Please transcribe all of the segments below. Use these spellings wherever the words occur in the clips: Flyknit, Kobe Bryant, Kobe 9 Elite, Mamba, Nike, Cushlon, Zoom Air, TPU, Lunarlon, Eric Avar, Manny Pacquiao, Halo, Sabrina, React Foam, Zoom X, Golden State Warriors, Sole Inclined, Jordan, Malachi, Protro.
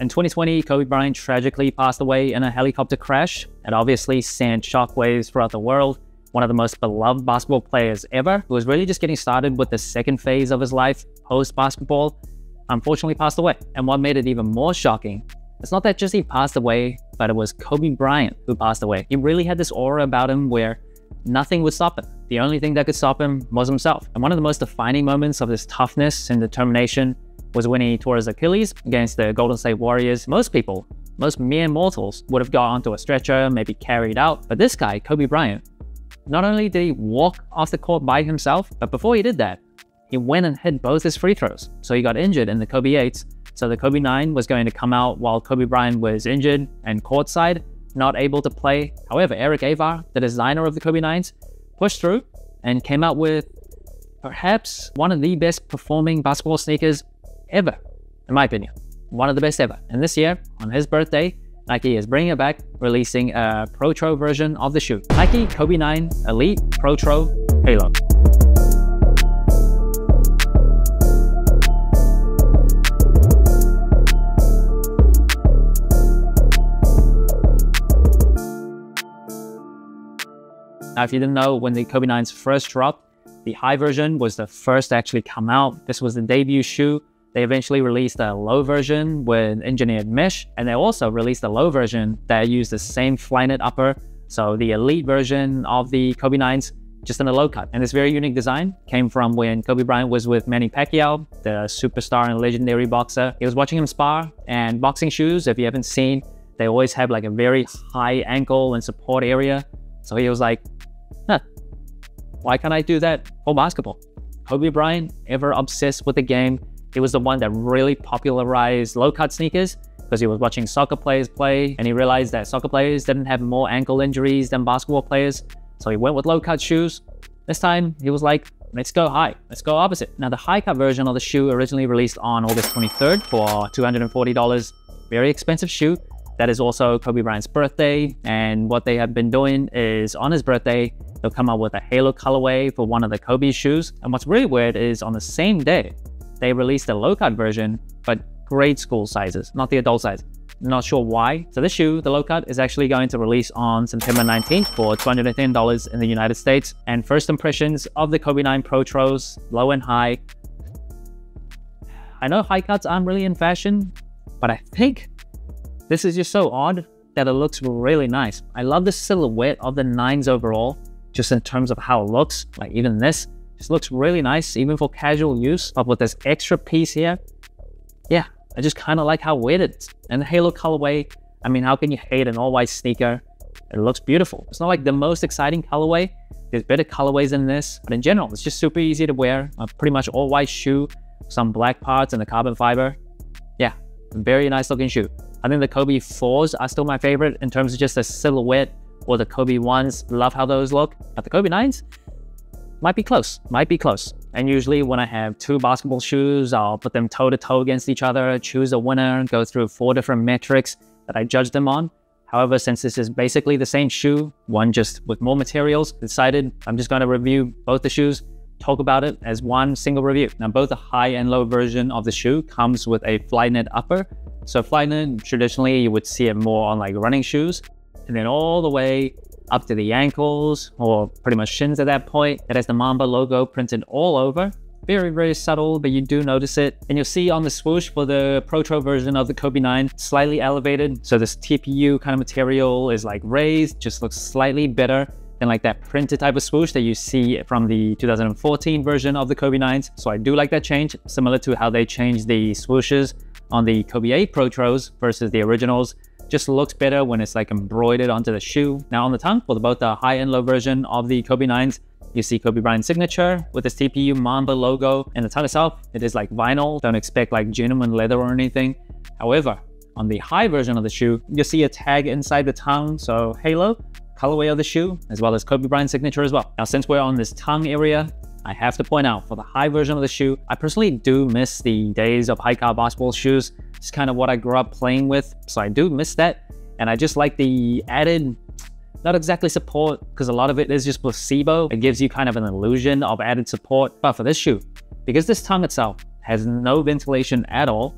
In 2020, Kobe Bryant tragically passed away in a helicopter crash. It obviously sent shockwaves throughout the world. One of the most beloved basketball players ever, who was really just getting started with the second phase of his life post-basketball, unfortunately passed away. And what made it even more shocking, it's not that just he passed away, but it was Kobe Bryant who passed away. He really had this aura about him where nothing would stop him. The only thing that could stop him was himself. And one of the most defining moments of this toughness and determination was when he tore his Achilles against the Golden State Warriors. Most people, most mere mortals, would have got onto a stretcher, maybe carried out. But this guy, Kobe Bryant, not only did he walk off the court by himself, but before he did that, he went and hit both his free throws. So he got injured in the Kobe 8s. So the Kobe 9 was going to come out while Kobe Bryant was injured and courtside, not able to play. However, Eric Avar, the designer of the Kobe 9s, pushed through and came out with perhaps one of the best performing basketball sneakers ever, in my opinion. One of the best ever. And this year, on his birthday, Nike is bringing it back, releasing a Protro version of the shoe. Nike Kobe 9 Elite Protro Halo. Now, if you didn't know, when the Kobe 9s first dropped, the high version was the first to actually come out. This was the debut shoe. They eventually released a low version with engineered mesh, and they also released a low version that used the same Flyknit upper. So the elite version of the Kobe 9s, just in a low cut. And this very unique design came from when Kobe Bryant was with Manny Pacquiao, the superstar and legendary boxer. He was watching him spar, and boxing shoes, if you haven't seen, they always have like a very high ankle and support area. So he was like, huh, why can't I do that for basketball? Kobe Bryant, ever obsessed with the game, he was the one that really popularized low-cut sneakers because he was watching soccer players play, and he realized that soccer players didn't have more ankle injuries than basketball players. So he went with low-cut shoes. This time, he was like, let's go high, let's go opposite. Now, the high-cut version of the shoe originally released on August 23rd for $240, very expensive shoe. That is also Kobe Bryant's birthday, and what they have been doing is on his birthday, they'll come out with a Halo colorway for one of the Kobe shoes. And what's really weird is on the same day, they released a low-cut version, but grade school sizes, not the adult size. Not sure why. So this shoe, the low-cut, is actually going to release on September 19th for $210 in the United States. And first impressions of the Kobe 9 Protros, low and high. I know high cuts aren't really in fashion, but I think this is just so odd that it looks really nice. I love the silhouette of the 9s overall, just in terms of how it looks. Like even this, just looks really nice, even for casual use. But with this extra piece here, yeah, I just kind of like how weird it is. And the Halo colorway, I mean, how can you hate an all-white sneaker? It looks beautiful. It's not like the most exciting colorway. There's better colorways than this. But in general, it's just super easy to wear. A pretty much all-white shoe, some black parts and the carbon fiber. Yeah, very nice looking shoe. I think the Kobe 4s are still my favorite in terms of just the silhouette, or the Kobe 1s. Love how those look. But the Kobe 9s, might be close, might be close. And usually when I have two basketball shoes, I'll put them toe to toe against each other, choose a winner, and go through 4 different metrics that I judge them on. However, since this is basically the same shoe, one just with more materials, decided I'm just going to review both the shoes, talk about it as one single review. Now, both the high and low version of the shoe comes with a Flyknit upper. So Flyknit, traditionally you would see it more on like running shoes, and then all the way up to the ankles, or pretty much shins at that point. It has the Mamba logo printed all over. Very, very subtle, but you do notice it. And you'll see on the swoosh for the Protro version of the Kobe 9, slightly elevated. So this TPU kind of material is like raised, just looks slightly better than like that printed type of swoosh that you see from the 2014 version of the Kobe 9s. So I do like that change, similar to how they changed the swooshes on the Kobe 8 Protros versus the originals. Just looks better when it's like embroidered onto the shoe. Now on the tongue, for both the high and low version of the Kobe 9s, you see Kobe Bryant's signature with this TPU Mamba logo. And the tongue itself, it is like vinyl. Don't expect like genuine leather or anything. However, on the high version of the shoe, you'll see a tag inside the tongue. So Halo, colorway of the shoe, as well as Kobe Bryant's signature as well. Now, since we're on this tongue area, I have to point out for the high version of the shoe, I personally do miss the days of high-cut basketball shoes. It's kind of what I grew up playing with, so I do miss that. And I just like the added, not exactly support, because a lot of it is just placebo. It gives you kind of an illusion of added support. But for this shoe, because this tongue itself has no ventilation at all,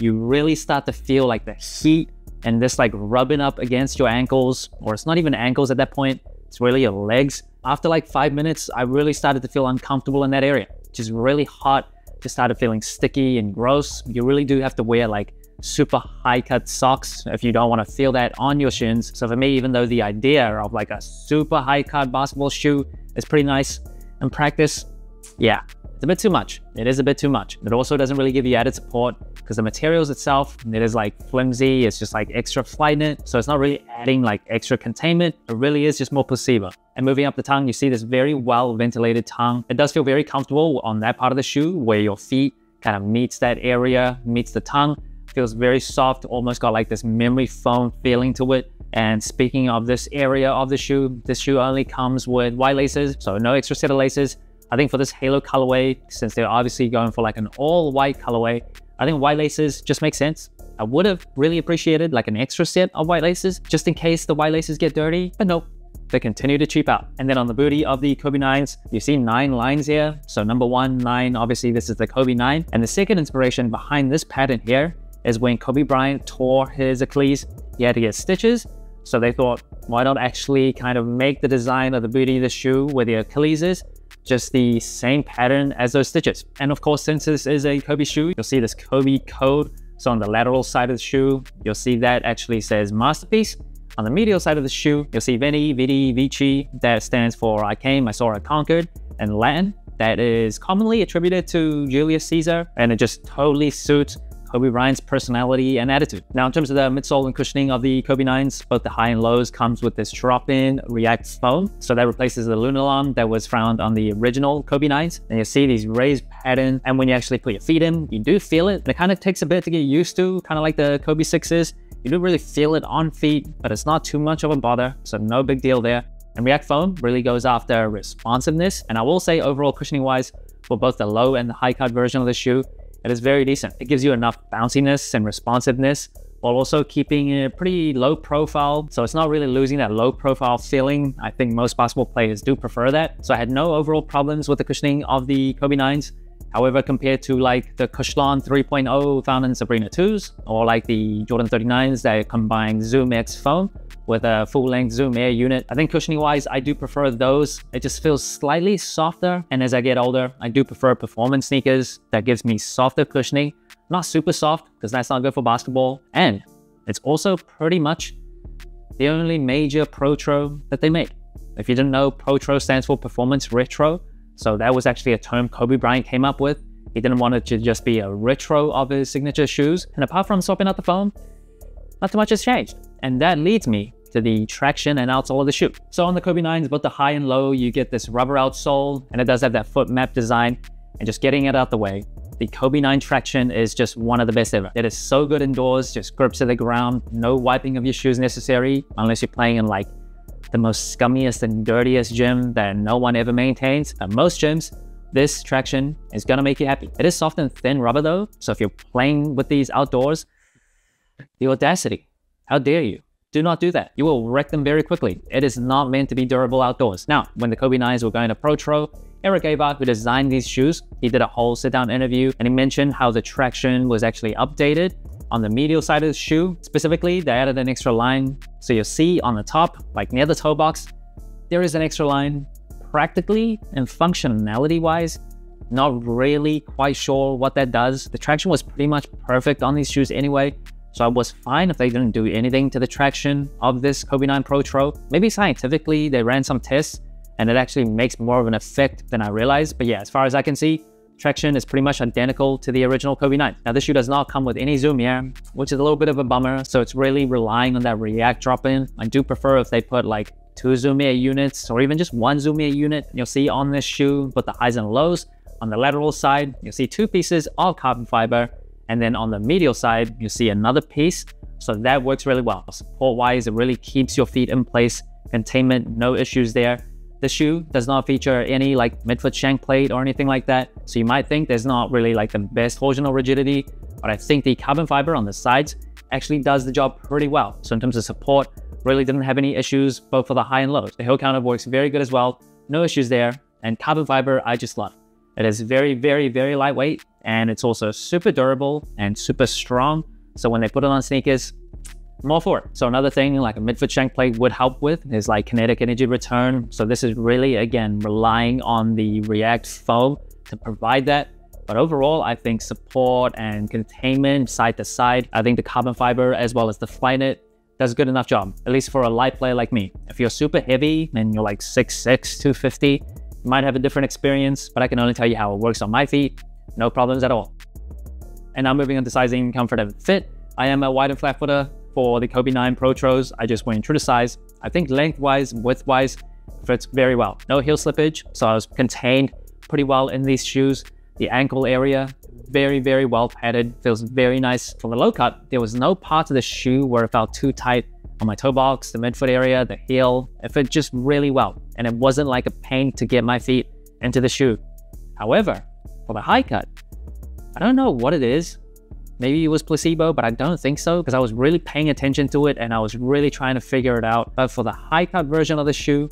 you really start to feel like the heat and this like rubbing up against your ankles, or it's not even ankles at that point, it's really your legs. After like 5 minutes, I really started to feel uncomfortable in that area, just really hot, just started feeling sticky and gross. You really do have to wear like super high cut socks if you don't want to feel that on your shins. So for me, even though the idea of like a super high cut basketball shoe is pretty nice in practice, yeah, it's a bit too much. It is a bit too much. It also doesn't really give you added support because the materials itself, it is like flimsy. It's just like extra Flyknit. So it's not really adding like extra containment. It really is just more placebo. And moving up the tongue, you see this very well ventilated tongue. It does feel very comfortable on that part of the shoe where your feet kind of meets that area, meets the tongue. Feels very soft, almost got like this memory foam feeling to it. And speaking of this area of the shoe, this shoe only comes with white laces, so no extra set of laces. I think for this Halo colorway, since they're obviously going for like an all white colorway, I think white laces just make sense. I would have really appreciated like an extra set of white laces just in case the white laces get dirty, but nope, they continue to cheap out. And then on the booty of the Kobe 9s, you see 9 lines here. So number 1, 9, obviously this is the Kobe 9. And the second inspiration behind this pattern here is when Kobe Bryant tore his Achilles, he had to get stitches. So they thought, why not actually kind of make the design of the booty of the shoe where the Achilles is just the same pattern as those stitches. And of course, since this is a Kobe shoe, you'll see this Kobe code. So on the lateral side of the shoe, you'll see that actually says masterpiece. On the medial side of the shoe, you'll see Veni, Vidi, Vici. That stands for I came, I saw, I conquered in Latin. That is commonly attributed to Julius Caesar, and it just totally suits Kobe Bryant's personality and attitude. Now, in terms of the midsole and cushioning of the Kobe 9s, both the high and lows comes with this drop-in React Foam. So that replaces the Lunarlon that was found on the original Kobe 9s. And you see these raised patterns. And when you actually put your feet in, you do feel it. And it kind of takes a bit to get used to, kind of like the Kobe 6s. You do really feel it on feet, but it's not too much of a bother. So no big deal there. And React Foam really goes after responsiveness. And I will say overall cushioning wise, for both the low and the high cut version of the shoe, it is very decent. It gives you enough bounciness and responsiveness while also keeping it pretty low profile. So it's not really losing that low profile feeling. I think most basketball players do prefer that. So I had no overall problems with the cushioning of the Kobe 9s. However, compared to like the Cushlon 3.0 found in Sabrina 2s, or like the Jordan 39s that combine Zoom X foam with a full-length Zoom Air unit, I think cushioning-wise, I do prefer those. It just feels slightly softer, and as I get older, I do prefer performance sneakers that gives me softer cushioning. Not super soft, because that's not good for basketball, and it's also pretty much the only major Protro that they make. If you didn't know, Protro stands for Performance Retro, so that was actually a term Kobe Bryant came up with. He didn't want it to just be a retro of his signature shoes, and apart from swapping out the foam, not too much has changed. And that leads me to the traction and outsole of the shoe. So on the Kobe 9s, both the high and low, you get this rubber outsole, and it does have that foot map design. And just getting it out the way, the Kobe 9 traction is just one of the best ever. It is so good indoors, just grips to the ground, no wiping of your shoes necessary, unless you're playing in like the most scummiest and dirtiest gym that no one ever maintains. At most gyms, this traction is gonna make you happy. It is soft and thin rubber though, so if you're playing with these outdoors, the audacity, how dare you? Do not do that. You will wreck them very quickly. It is not meant to be durable outdoors. Now, when the Kobe 9s were going to Protro, Eric Avar, who designed these shoes, he did a whole sit-down interview, and he mentioned how the traction was actually updated on the medial side of the shoe. Specifically, they added an extra line. So you'll see on the top, like near the toe box, there is an extra line. Practically and functionality-wise, not really quite sure what that does. The traction was pretty much perfect on these shoes anyway, so I was fine if they didn't do anything to the traction of this Kobe 9 Protro. Maybe scientifically they ran some tests and it actually makes more of an effect than I realized. But yeah, as far as I can see, traction is pretty much identical to the original Kobe 9. Now this shoe does not come with any Zoom Air, which is a little bit of a bummer. So it's really relying on that React drop-in. I do prefer if they put like 2 Zoom Air units or even just 1 Zoom Air unit. You'll see on this shoe, but the highs and lows on the lateral side, you'll see 2 pieces of carbon fiber. And then on the medial side, you see another piece. So that works really well. Support-wise, it really keeps your feet in place. Containment, no issues there. The shoe does not feature any like midfoot shank plate or anything like that. So you might think there's not really like the best torsional rigidity, but I think the carbon fiber on the sides actually does the job pretty well. So in terms of support, really didn't have any issues, both for the high and lows. The heel counter works very good as well. No issues there. And carbon fiber, I just love. It is very, very, very lightweight. and it's also super durable and super strong. So when they put it on sneakers, I'm all for it. So another thing like a midfoot shank plate would help with is like kinetic energy return. So this is really, again, relying on the React Foam to provide that. But overall, I think support and containment side to side, I think the carbon fiber as well as the Flyknit does a good enough job, at least for a light player like me. If you're super heavy and you're like 6'6", 250, you might have a different experience, but I can only tell you how it works on my feet. No problems at all. And now moving on to sizing, comfort and fit. I am a wide and flat footer for the Kobe 9 Protros. I just went true to size. I think lengthwise, widthwise, fits very well. No heel slippage, so I was contained pretty well in these shoes. The ankle area, very, very well padded, feels very nice. For the low cut, there was no part of the shoe where it felt too tight on my toe box, the midfoot area, the heel. It fit just really well, and it wasn't like a pain to get my feet into the shoe. However, for the high cut, I don't know what it is. Maybe it was placebo, but I don't think so, because I was really paying attention to it and I was really trying to figure it out. But for the high cut version of the shoe,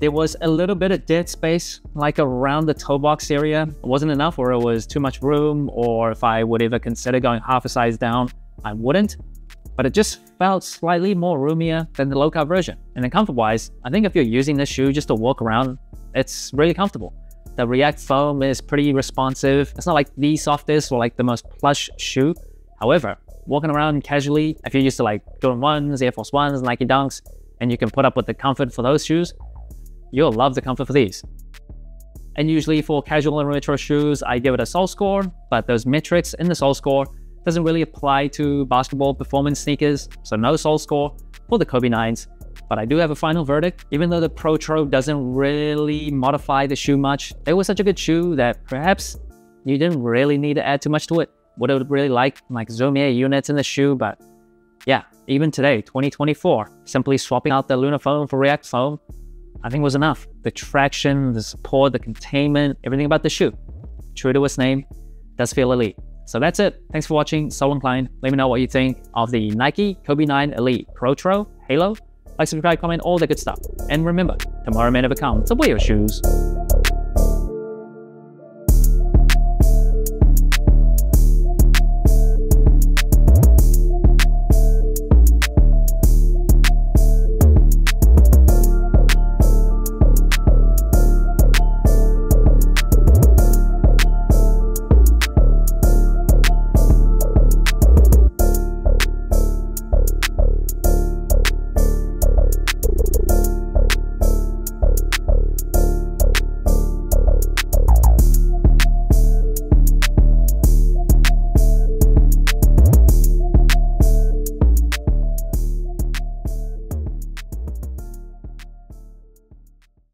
there was a little bit of dead space, like around the toe box area. It wasn't enough, or it was too much room, or if I would ever consider going half a size down, I wouldn't. But it just felt slightly more roomier than the low cut version. And then comfort-wise, I think if you're using this shoe just to walk around, it's really comfortable. The React Foam is pretty responsive. It's not like the softest or like the most plush shoe. However, walking around casually, if you're used to like Jordan 1s, Air Force 1s, Nike Dunks, and you can put up with the comfort for those shoes, you'll love the comfort for these. And usually for casual and retro shoes, I give it a sole score, but those metrics in the sole score doesn't really apply to basketball performance sneakers, so no sole score for the Kobe 9s. But I do have a final verdict. Even though the Protro doesn't really modify the shoe much, it was such a good shoe that perhaps you didn't really need to add too much to it. Would have really liked like Zoom Air units in the shoe, but yeah, even today, 2024, simply swapping out the Lunar Foam for React Foam, I think it was enough. The traction, the support, the containment, everything about the shoe, true to its name, does feel elite. So that's it. Thanks for watching. Sole Inclined. Let me know what you think of the Nike Kobe 9 Elite Protro Halo. Like, subscribe, comment, all that good stuff. And remember, tomorrow may never come, so wear your shoes.